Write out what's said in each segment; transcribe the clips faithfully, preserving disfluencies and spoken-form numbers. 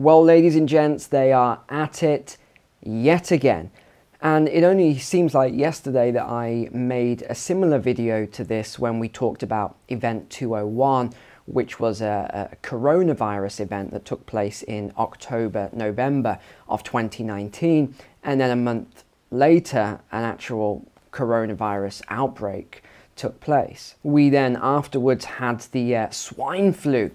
Well, ladies and gents, they are at it yet again. And it only seems like yesterday that I made a similar video to this when we talked about Event two oh one, which was a, a coronavirus event that took place in October, November of twenty nineteen. And then a month later, an actual coronavirus outbreak took place. We then afterwards had the uh, swine flu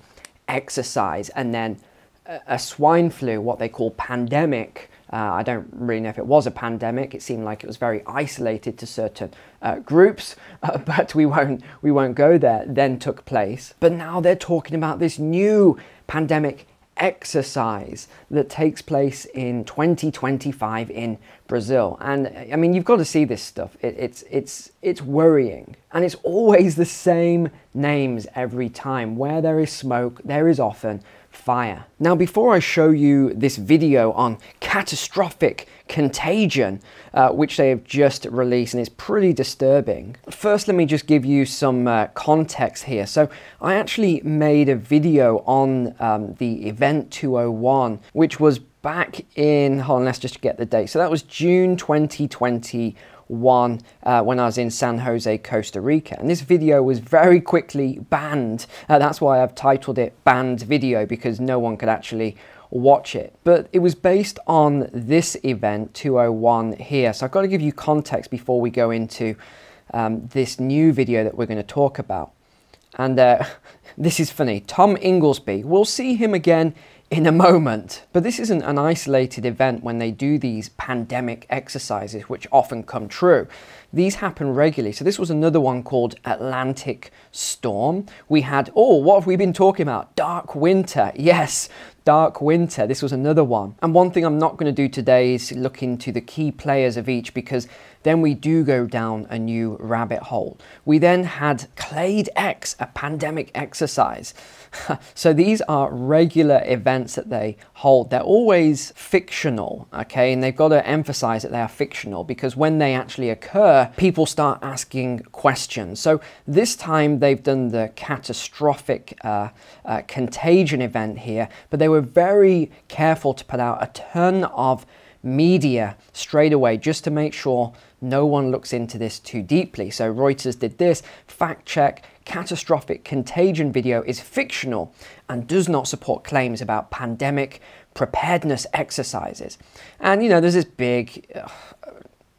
exercise, and then a, a swine flu, what they call pandemic. Uh, I don't really know if it was a pandemic. It seemed like it was very isolated to certain uh, groups, uh, but we won't, we won't go there, then took place. But now they're talking about this new pandemic exercise that takes place in twenty twenty-five in Brazil. And I mean, you've got to see this stuff. It, it's, it's, it's worrying. And it's always the same names every time. Where there is smoke, there is often fire. Now, before I show you this video on catastrophic contagion, uh, which they have just released, and it's pretty disturbing, first let me just give you some uh, context here. So I actually made a video on um, the Event two oh one, which was back in, hold on, let's just get the date. So that was June twenty twenty-one, uh, when I was in San Jose, Costa Rica. And this video was very quickly banned. Uh, that's why I've titled it Banned Video, because no one could actually watch it. But it was based on this Event two oh one here. So I've got to give you context before we go into um, this new video that we're going to talk about. And uh, this is funny. Tom Inglesby, we'll see him again in a moment. But this isn't an isolated event when they do these pandemic exercises, which often come true. These happen regularly. So this was another one called Atlantic Storm. We had, oh, what have we been talking about? Dark Winter. Yes, Dark Winter. This was another one. And one thing I'm not going to do today is look into the key players of each, because then we do go down a new rabbit hole. We then had Clade X, a pandemic exercise. So these are regular events that they hold. They're always fictional, okay? And they've got to emphasize that they are fictional, because when they actually occur, people start asking questions. So this time they've done the catastrophic uh, uh, contagion event here, but they were very careful to put out a ton of media straight away, just to make sure no one looks into this too deeply. So Reuters did this, fact check, catastrophic contagion video is fictional and does not support claims about pandemic preparedness exercises. And you know, there's this big uh,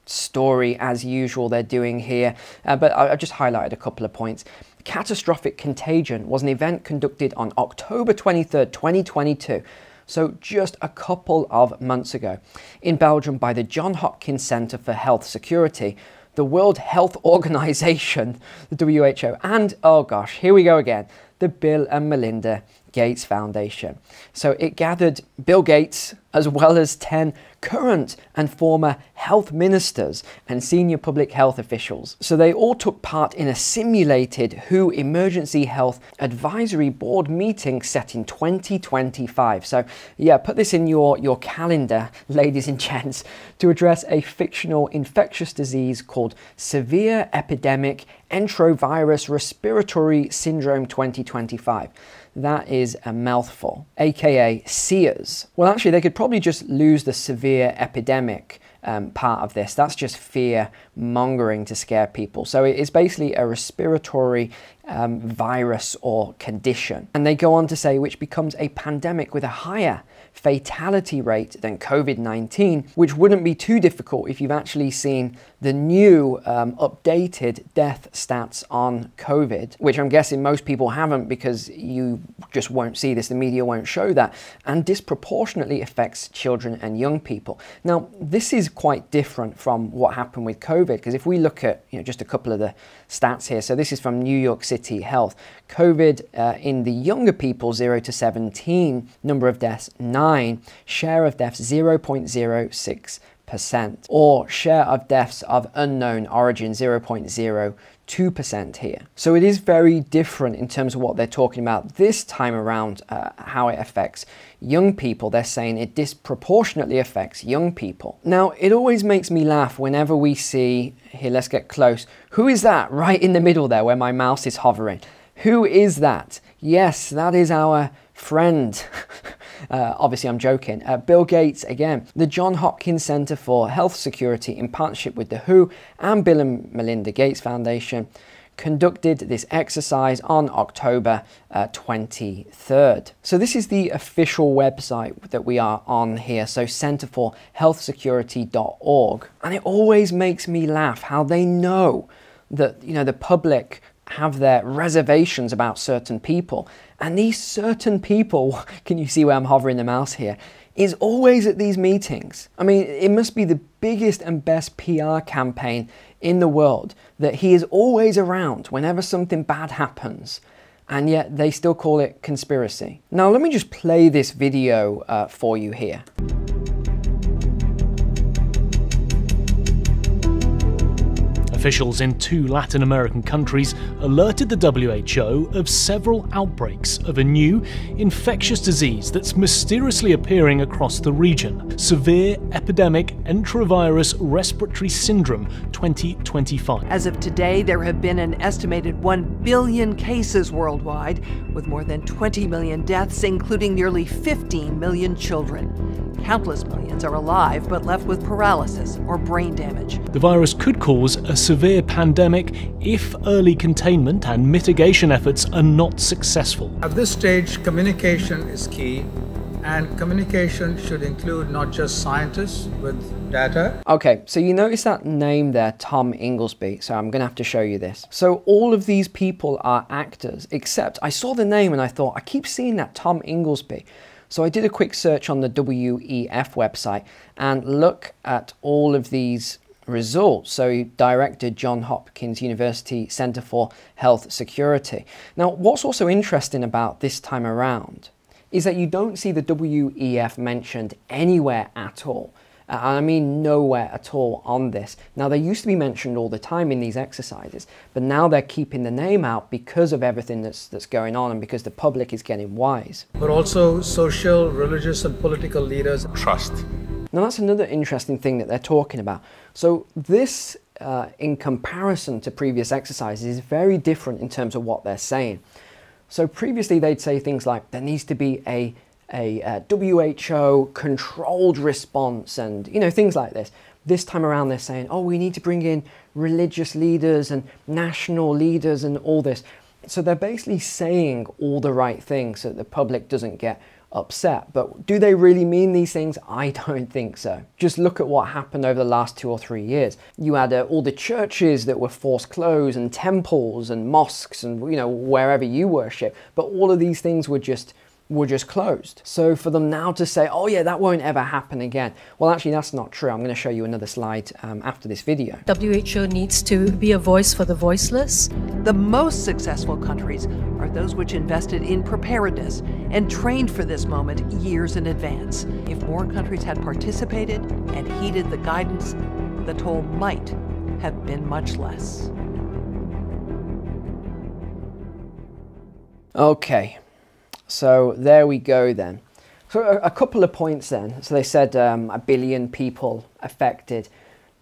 story as usual they're doing here, uh, but I, I just highlighted a couple of points. Catastrophic Contagion was an event conducted on October twenty-third, twenty twenty-two. So just a couple of months ago in Belgium by the John Hopkins Center for Health Security, the World Health Organization, the W H O, and oh gosh, here we go again, the Bill and Melinda Gates Foundation. So it gathered Bill Gates as well as ten current and former health ministers and senior public health officials. So they all took part in a simulated W H O Emergency Health Advisory Board meeting set in twenty twenty-five. So yeah, put this in your, your calendar, ladies and gents, to address a fictional infectious disease called Severe Epidemic Enterovirus Respiratory Syndrome twenty twenty-five. That is a mouthful, aka SARS. Well, actually, they could probably just lose the severe epidemic um, part of this. That's just fear mongering to scare people. So it's basically a respiratory um, virus or condition. And they go on to say, which becomes a pandemic with a higher fatality rate than COVID nineteen, which wouldn't be too difficult if you've actually seen the new um, updated death stats on COVID, which I'm guessing most people haven't, because you just won't see this, the media won't show that, and disproportionately affects children and young people. Now, this is quite different from what happened with COVID, because if we look at, you know, just a couple of the stats here, so this is from New York City Health, COVID uh, in the younger people, zero to seventeen, number of deaths, nine. Share of deaths zero point zero six percent, or share of deaths of unknown origin zero point zero two percent here. So it is very different in terms of what they're talking about this time around, uh, how it affects young people. They're saying it disproportionately affects young people. Now, it always makes me laugh whenever we see, here, let's get close. Who is that right in the middle there where my mouse is hovering? Who is that? Yes, that is our friend. Uh, obviously, I'm joking. Uh, Bill Gates, again, the John Hopkins Center for Health Security, in partnership with the W H O and Bill and Melinda Gates Foundation, conducted this exercise on October uh, twenty-third. So this is the official website that we are on here, so center for health security dot org. And it always makes me laugh how they know that, you know, the public have their reservations about certain people. And these certain people, can you see where I'm hovering the mouse here, is always at these meetings. I mean, it must be the biggest and best P R campaign in the world that he is always around whenever something bad happens, and yet they still call it conspiracy. Now, let me just play this video uh, for you here. Officials in two Latin American countries alerted the W H O of several outbreaks of a new, infectious disease that's mysteriously appearing across the region, Severe Epidemic Enterovirus Respiratory Syndrome twenty twenty-five. As of today, there have been an estimated one billion cases worldwide, with more than twenty million deaths, including nearly fifteen million children. Countless millions are alive but left with paralysis or brain damage. The virus could cause a severe pandemic if early containment and mitigation efforts are not successful. At this stage, communication is key, and communication should include not just scientists with data. Okay, so you notice that name there, Tom Inglesby, so I'm gonna have to show you this. So all of these people are actors, except I saw the name and I thought, I keep seeing that Tom Inglesby. So I did a quick search on the W E F website and look at all of these results. So he directed John Hopkins University Center for Health Security. Now, what's also interesting about this time around is that you don't see the W E F mentioned anywhere at all. Uh, I mean nowhere at all on this. Now, they used to be mentioned all the time in these exercises, but now they're keeping the name out because of everything that's, that's going on and because the public is getting wise. But also social, religious and political leaders. Trust. Now, that's another interesting thing that they're talking about. So this, uh, in comparison to previous exercises, is very different in terms of what they're saying. So previously they'd say things like, there needs to be a a uh, W H O controlled response and, you know, things like this. This time around they're saying, oh, we need to bring in religious leaders and national leaders and all this. So they're basically saying all the right things so that the public doesn't get upset. But do they really mean these things? I don't think so. Just look at what happened over the last two or three years. You had uh, all the churches that were forced closed and temples and mosques and, you know, wherever you worship. But all of these things were just were just closed. So for them now to say, oh yeah, that won't ever happen again. Well, actually, that's not true. I'm going to show you another slide um, after this video. W H O needs to be a voice for the voiceless. The most successful countries are those which invested in preparedness and trained for this moment years in advance. If more countries had participated and heeded the guidance, the toll might have been much less. Okay. So there we go then. So a, a couple of points then. So they said um, a billion people affected,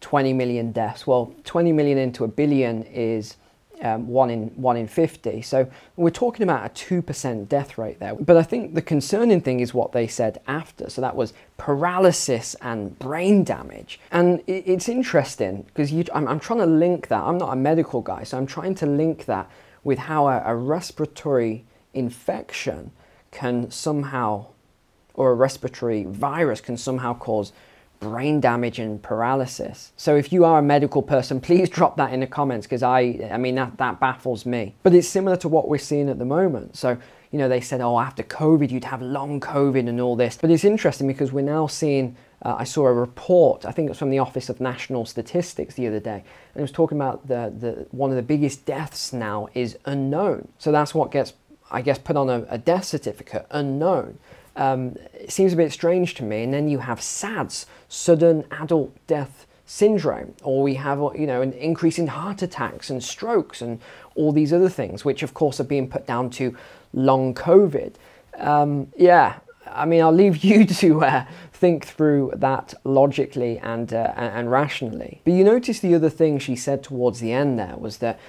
twenty million deaths. Well, twenty million into a billion is um, one in one in fifty. So we're talking about a two percent death rate there. But I think the concerning thing is what they said after. So that was paralysis and brain damage. And it, it's interesting because you, I'm, I'm trying to link that. I'm not a medical guy, so I'm trying to link that with how a, a respiratory infection can somehow, or a respiratory virus can somehow cause brain damage and paralysis. So if you are a medical person, please drop that in the comments, because I, I mean, that, that baffles me. But it's similar to what we're seeing at the moment. So, you know, they said, oh, after COVID, you'd have long COVID and all this. But it's interesting because we're now seeing, uh, I saw a report, I think it was from the Office of National Statistics the other day, and it was talking about the, the one of the biggest deaths now is unknown. So that's what gets, I guess, put on a, a death certificate, unknown. Um, it seems a bit strange to me. And then you have SADS, sudden adult death syndrome, or we have, you know, an increase in heart attacks and strokes and all these other things, which of course are being put down to long COVID. Um, yeah, I mean, I'll leave you to uh, think through that logically and, uh, and rationally. But you notice the other thing she said towards the end there was that,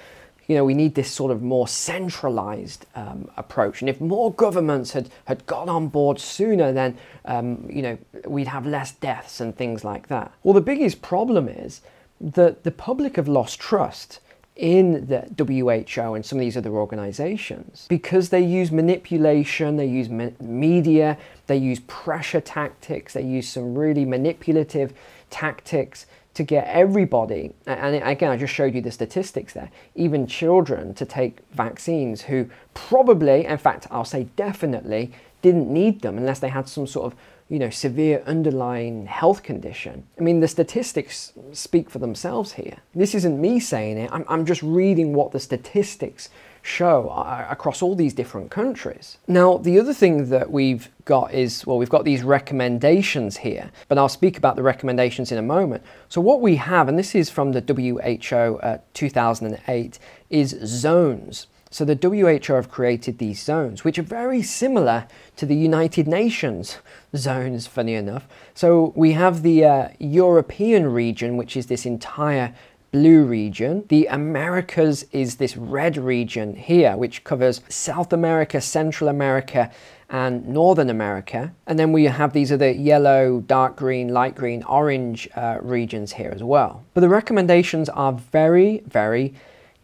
you know, we need this sort of more centralized um, approach. And if more governments had, had got on board sooner, then, um, you know, we'd have less deaths and things like that. Well, the biggest problem is that the public have lost trust in the W H O and some of these other organizations because they use manipulation, they use ma media, they use pressure tactics, they use some really manipulative tactics to get everybody, and again, I just showed you the statistics there, even children to take vaccines who probably, in fact, I'll say definitely, didn't need them unless they had some sort of, you know, severe underlying health condition. I mean, the statistics speak for themselves here. This isn't me saying it, I'm, I'm just reading what the statistics show uh, across all these different countries. Now, the other thing that we've got is, well, we've got these recommendations here, but I'll speak about the recommendations in a moment. So what we have, and this is from the W H O uh, two thousand eight, is zones. So the W H O have created these zones, which are very similar to the United Nations zones, funny enough. So we have the uh, European region, which is this entire blue region. The Americas is this red region here, which covers South America, Central America, and Northern America. And then we have these other yellow, dark green, light green, orange uh, regions here as well. But the recommendations are very, very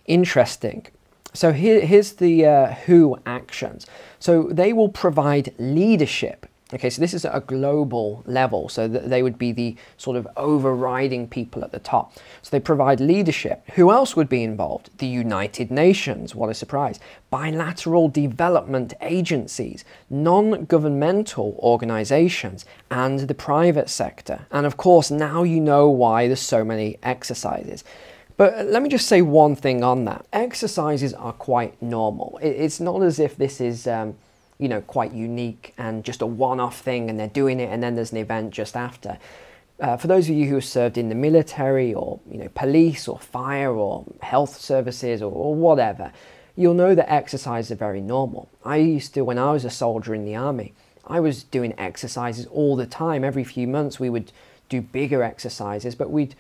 interesting. So here, here's the uh, W H O actions. So they will provide leadership. Okay, so this is at a global level. So th they would be the sort of overriding people at the top. So they provide leadership. Who else would be involved? The United Nations, what a surprise. Bilateral development agencies, non-governmental organizations, and the private sector. And of course, now you know why there's so many exercises. But let me just say one thing on that. Exercises are quite normal. It's not as if this is, um, you know, quite unique and just a one-off thing and they're doing it and then there's an event just after. Uh, for those of you who have served in the military or, you know, police or fire or health services or, or whatever, you'll know that exercises are very normal. I used to, when I was a soldier in the army, I was doing exercises all the time. Every few months we would do bigger exercises, but we'd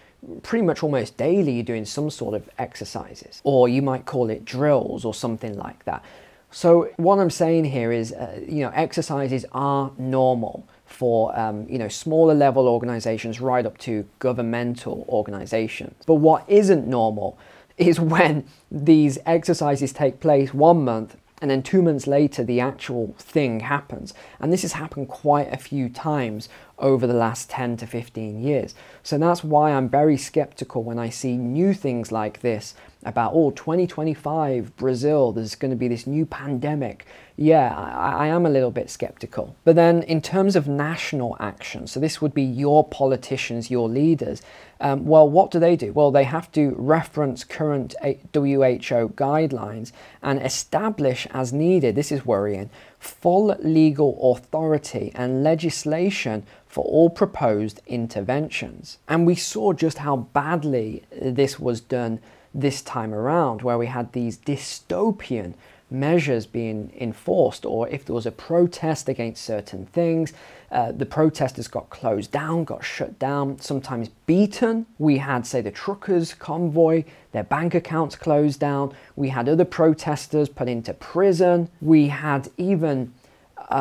pretty much almost daily you're doing some sort of exercises, or you might call it drills or something like that. So what I'm saying here is, uh, you know, exercises are normal for, um, you know, smaller level organizations right up to governmental organizations. But what isn't normal is when these exercises take place one month and then two months later the actual thing happens. And this has happened quite a few times over the last ten to fifteen years. So that's why I'm very skeptical when I see new things like this about, oh, twenty twenty-five, Brazil, there's going to be this new pandemic. Yeah, I, I am a little bit skeptical. But then in terms of national action, so this would be your politicians, your leaders, um, well, what do they do? Well, they have to reference current W H O guidelines and establish as needed, this is worrying, full legal authority and legislation for all proposed interventions. And we saw just how badly this was done this time around, where we had these dystopian measures being enforced, or if there was a protest against certain things, uh, the protesters got closed down, got shut down, sometimes beaten. We had, say, the truckers convoy, their bank accounts closed down. We had other protesters put into prison. We had even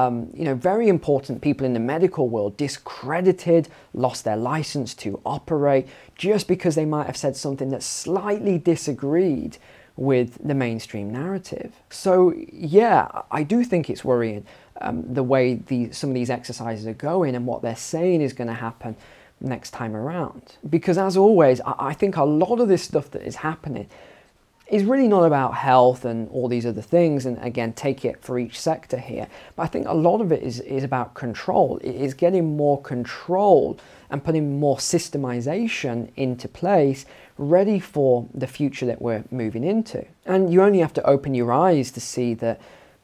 Um, you know, very important people in the medical world discredited, lost their license to operate just because they might have said something that slightly disagreed with the mainstream narrative. So yeah, I do think it's worrying um, the way the, some of these exercises are going and what they're saying is going to happen next time around. Because as always, I, I think a lot of this stuff that is happening is really not about health and all these other things, and again, take it for each sector here. But I think a lot of it is, is about control. It is getting more control and putting more systemization into place, ready for the future that we're moving into. And you only have to open your eyes to see that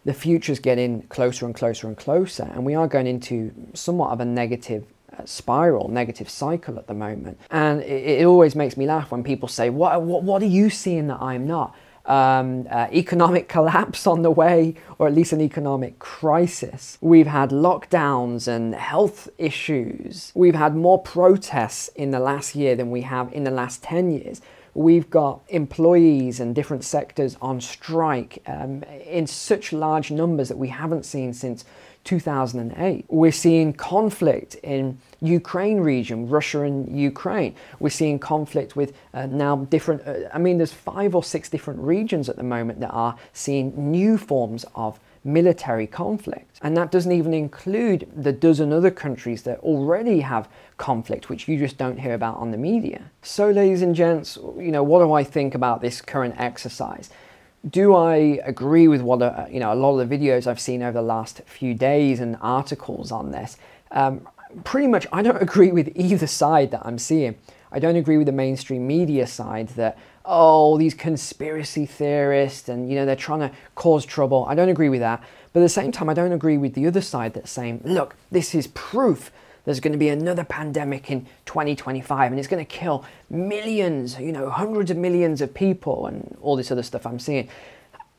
the future's getting closer and closer and closer, and we are going into somewhat of a negative spiral, negative cycle at the moment. And it, it always makes me laugh when people say, what, what, what are you seeing that I'm not? Um, uh, economic collapse on the way, or at least an economic crisis. We've had lockdowns and health issues. We've had more protests in the last year than we have in the last ten years. We've got employees in different sectors on strike um, in such large numbers that we haven't seen since two thousand eight. We're seeing conflict in Ukraine region, Russia and Ukraine. We're seeing conflict with uh, now different, uh, I mean, there's five or six different regions at the moment that are seeing new forms of military conflict. And that doesn't even include the dozen other countries that already have conflict, which you just don't hear about on the media. So ladies and gents, you know, what do I think about this current exercise? Do I agree with what, uh, you know, a lot of the videos I've seen over the last few days and articles on this? Um, pretty much I don't agree with either side that I'm seeing. I don't agree with the mainstream media side that, oh, these conspiracy theorists and, you know, they're trying to cause trouble. I don't agree with that. But at the same time, I don't agree with the other side that's saying, look, this is proof there's going to be another pandemic in twenty twenty-five and it's going to kill millions, you know, hundreds of millions of people and all this other stuff I'm seeing.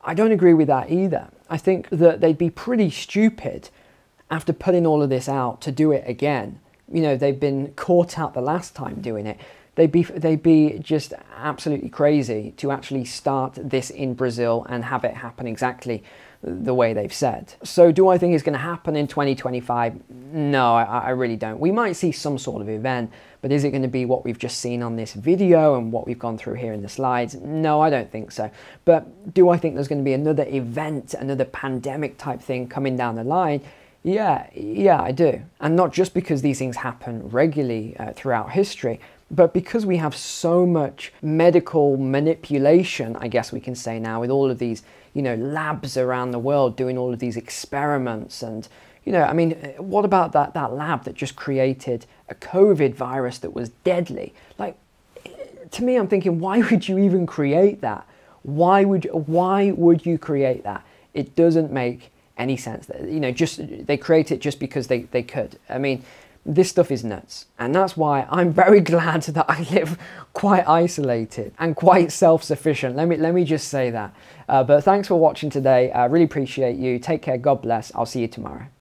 I don't agree with that either. I think that they'd be pretty stupid after putting all of this out to do it again. You know, they've been caught out the last time doing it. They'd be, they'd be just absolutely crazy to actually start this in Brazil and have it happen exactly the way they've said. So do I think it's going to happen in twenty twenty-five? No, I, I really don't. We might see some sort of event, but is it going to be what we've just seen on this video and what we've gone through here in the slides? No, I don't think so. But do I think there's going to be another event, another pandemic type thing coming down the line? Yeah, yeah, I do. And not just because these things happen regularly uh, throughout history, but because we have so much medical manipulation, I guess we can say now, with all of these, you know, labs around the world doing all of these experiments. And, you know, I mean, what about that, that lab that just created a COVID virus that was deadly? Like, to me, I'm thinking, why would you even create that? Why would, why would you create that? It doesn't make any sense. You know, just they create it just because they, they could. I mean, this stuff is nuts. And that's why I'm very glad that I live quite isolated and quite self-sufficient. Let me, let me just say that. Uh, but thanks for watching today. I really appreciate you. Take care. God bless. I'll see you tomorrow.